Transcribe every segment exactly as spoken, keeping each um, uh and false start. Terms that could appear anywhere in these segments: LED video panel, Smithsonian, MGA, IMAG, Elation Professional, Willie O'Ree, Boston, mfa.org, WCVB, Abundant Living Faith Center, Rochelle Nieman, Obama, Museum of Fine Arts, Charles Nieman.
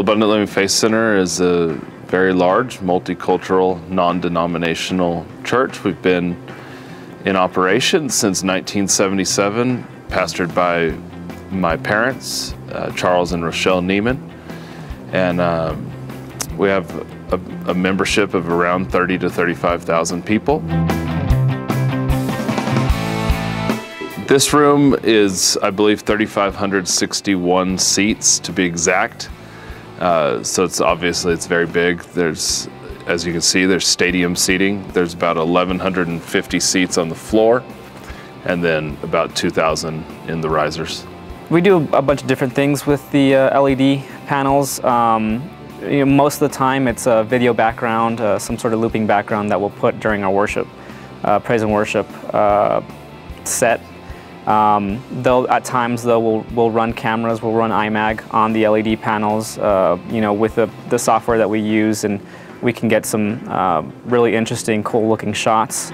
Well, Abundant Living Faith Center is a very large, multicultural, non-denominational church. We've been in operation since nineteen seventy-seven, pastored by my parents, uh, Charles and Rochelle Nieman. And uh, we have a, a membership of around thirty to thirty-five thousand people. This room is, I believe, three thousand five hundred sixty-one seats to be exact. Uh, so it's obviously, it's very big. There's, as you can see, there's stadium seating. There's about eleven fifty seats on the floor and then about two thousand in the risers. We do a bunch of different things with the uh, L E D panels. Um, you know, most of the time it's a video background, uh, some sort of looping background that we'll put during our worship, uh, praise and worship uh, set. Um, though at times though we'll, we'll run cameras, we'll run I MAG on the L E D panels, uh, you know, with the, the software that we use, and we can get some uh, really interesting, cool looking shots.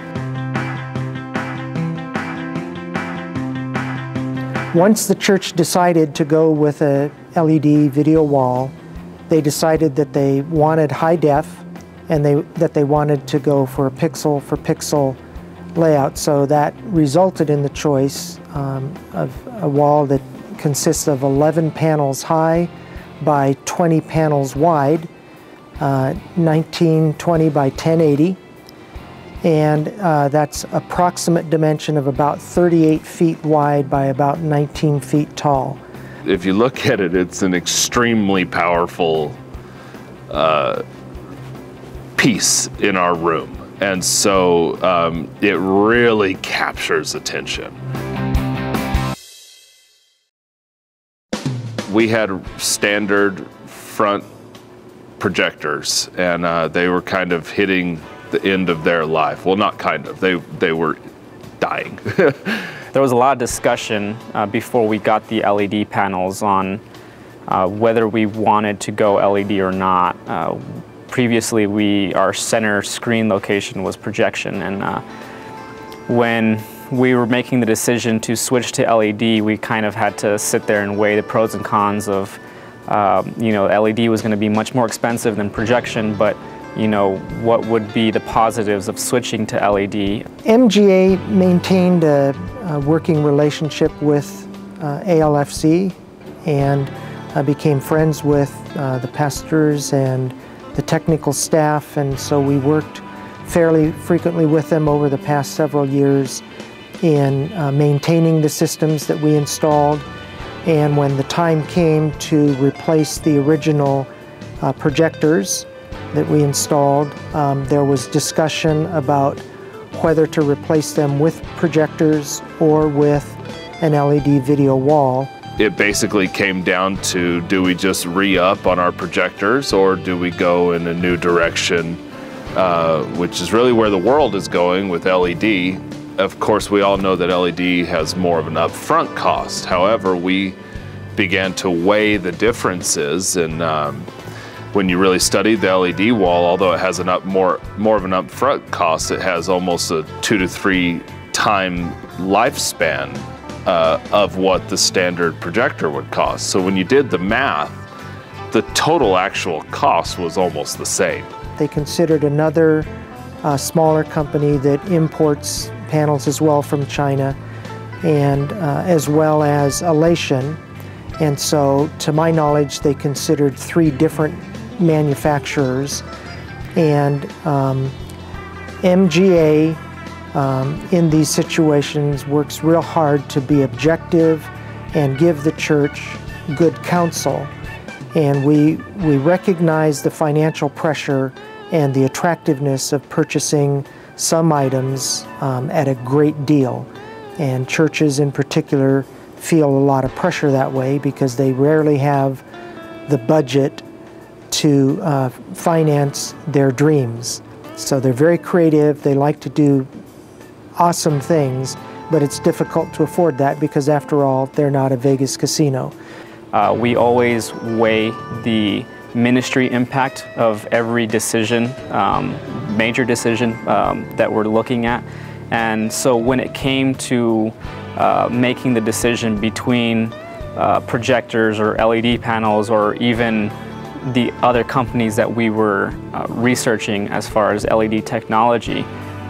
Once the church decided to go with a L E D video wall, they decided that they wanted high def and they, that they wanted to go for a pixel for pixel layout, so that resulted in the choice um, of a wall that consists of eleven panels high by twenty panels wide, uh, nineteen twenty by ten eighty, and uh, that's approximate dimension of about thirty-eight feet wide by about nineteen feet tall. If you look at it, it's an extremely powerful uh, piece in our room. And so um, it really captures attention. We had standard front projectors, and uh, they were kind of hitting the end of their life. Well, not kind of, they, they were dying. There was a lot of discussion uh, before we got the L E D panels on uh, whether we wanted to go L E D or not. Uh, Previously, we, our center screen location was projection, and uh, when we were making the decision to switch to L E D, we kind of had to sit there and weigh the pros and cons of, uh, you know, L E D was going to be much more expensive than projection, but, you know, what would be the positives of switching to L E D? M G A maintained a, a working relationship with uh, A L F C, and uh, became friends with uh, the pastors and the technical staff, and so we worked fairly frequently with them over the past several years in uh, maintaining the systems that we installed. And when the time came to replace the original uh, projectors that we installed, um, there was discussion about whether to replace them with projectors or with an L E D video wall. It basically came down to, do we just re-up on our projectors, or do we go in a new direction, uh, which is really where the world is going with L E D. Of course, we all know that L E D has more of an upfront cost. However, we began to weigh the differences, and um, when you really study the L E D wall, although it has an up more, more of an upfront cost, it has almost a two to three time lifespan Uh, of what the standard projector would cost. So when you did the math, the total actual cost was almost the same. They considered another uh, smaller company that imports panels as well from China, and uh, as well as Elation. And so, to my knowledge, they considered three different manufacturers, and um, M G A Um, in these situations works real hard to be objective and give the church good counsel. And we, we recognize the financial pressure and the attractiveness of purchasing some items um, at a great deal. And churches in particular feel a lot of pressure that way, because they rarely have the budget to uh, finance their dreams. So they're very creative, they like to do awesome things, but it's difficult to afford that because, after all, they're not a Vegas casino. Uh, we always weigh the ministry impact of every decision, um, major decision um, that we're looking at. And so when it came to uh, making the decision between uh, projectors or L E D panels or even the other companies that we were uh, researching as far as L E D technology,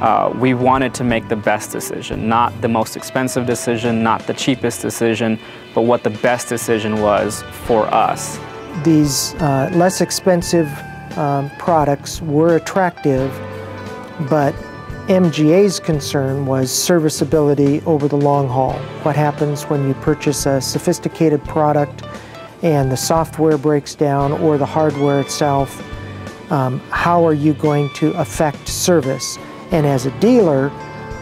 uh, we wanted to make the best decision, not the most expensive decision, not the cheapest decision, but what the best decision was for us. These uh, less expensive um, products were attractive, but M G A's concern was serviceability over the long haul. What happens when you purchase a sophisticated product and the software breaks down or the hardware itself? Um, how are you going to affect service? And as a dealer,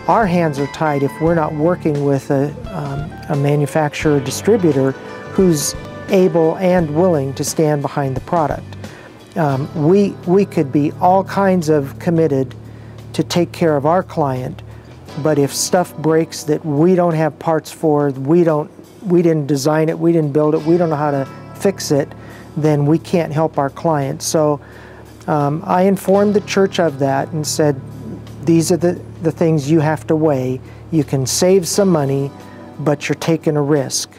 our hands are tied if we're not working with a, um, a manufacturer or distributor who's able and willing to stand behind the product. Um, we, we could be all kinds of committed to take care of our client, but if stuff breaks that we don't have parts for, we don't, we didn't design it, we didn't build it, we don't know how to fix it, then we can't help our client. So um, I informed the church of that and said, these are the, the things you have to weigh. You can save some money, but you're taking a risk.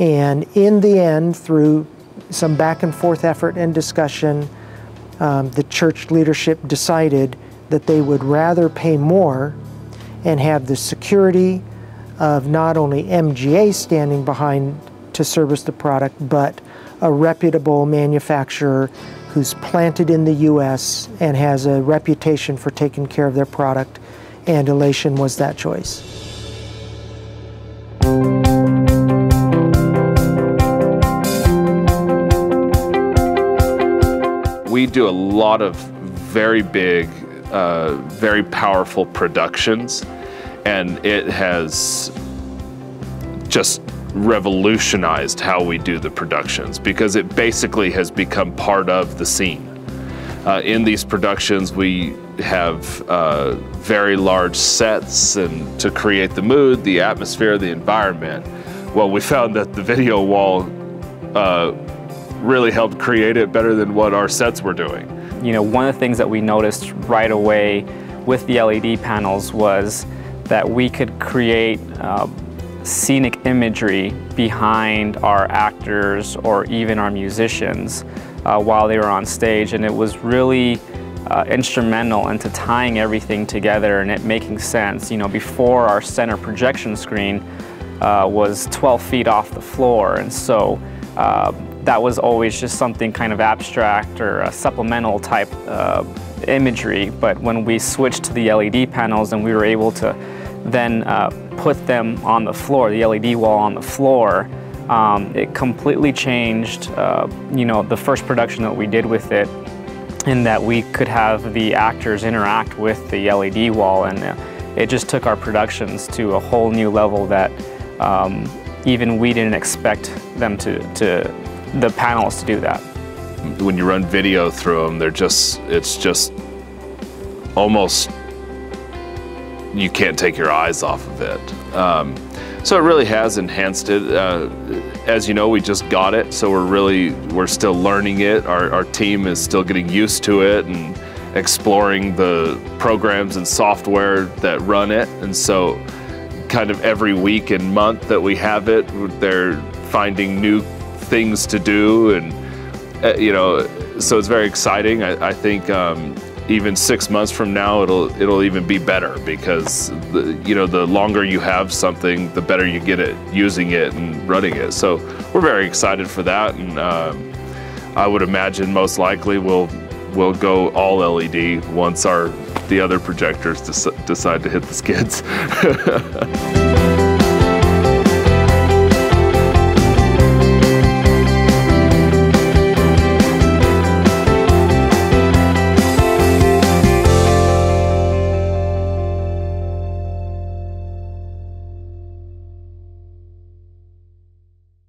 And in the end, through some back and forth effort and discussion, um, the church leadership decided that they would rather pay more and have the security of not only M G A standing behind to service the product, but a reputable manufacturer who's planted in the U S and has a reputation for taking care of their product, and Elation was that choice. We do a lot of very big Uh, very powerful productions, and it has just revolutionized how we do the productions because it basically has become part of the scene. Uh, in these productions we have uh, very large sets and to create the mood, the atmosphere, the environment. Well, we found that the video wall uh, really helped create it better than what our sets were doing. You know, one of the things that we noticed right away with the L E D panels was that we could create uh, scenic imagery behind our actors or even our musicians uh, while they were on stage, and it was really uh, instrumental into tying everything together and it making sense. You know, before our center projection screen uh, was twelve feet off the floor, and so uh, that was always just something kind of abstract or a supplemental type uh, imagery. But when we switched to the L E D panels and we were able to then uh, put them on the floor, the L E D wall on the floor, um, it completely changed, uh, you know, the first production that we did with it, in that we could have the actors interact with the L E D wall, and uh, it just took our productions to a whole new level that um, even we didn't expect them to, to the panels to do that. When you run video through them, they're just, it's just almost, you can't take your eyes off of it. Um, so it really has enhanced it. Uh, as you know, we just got it, so we're really, we're still learning it. Our, our team is still getting used to it and exploring the programs and software that run it. And so kind of every week and month that we have it, they're finding new things to do, and uh, you know, so it's very exciting. I, I think um, even six months from now, it'll it'll even be better because the, you know, the longer you have something, the better you get at using it and running it. So we're very excited for that, and um, I would imagine most likely we'll we'll go all L E D once our the other projectors des decide to hit the skids.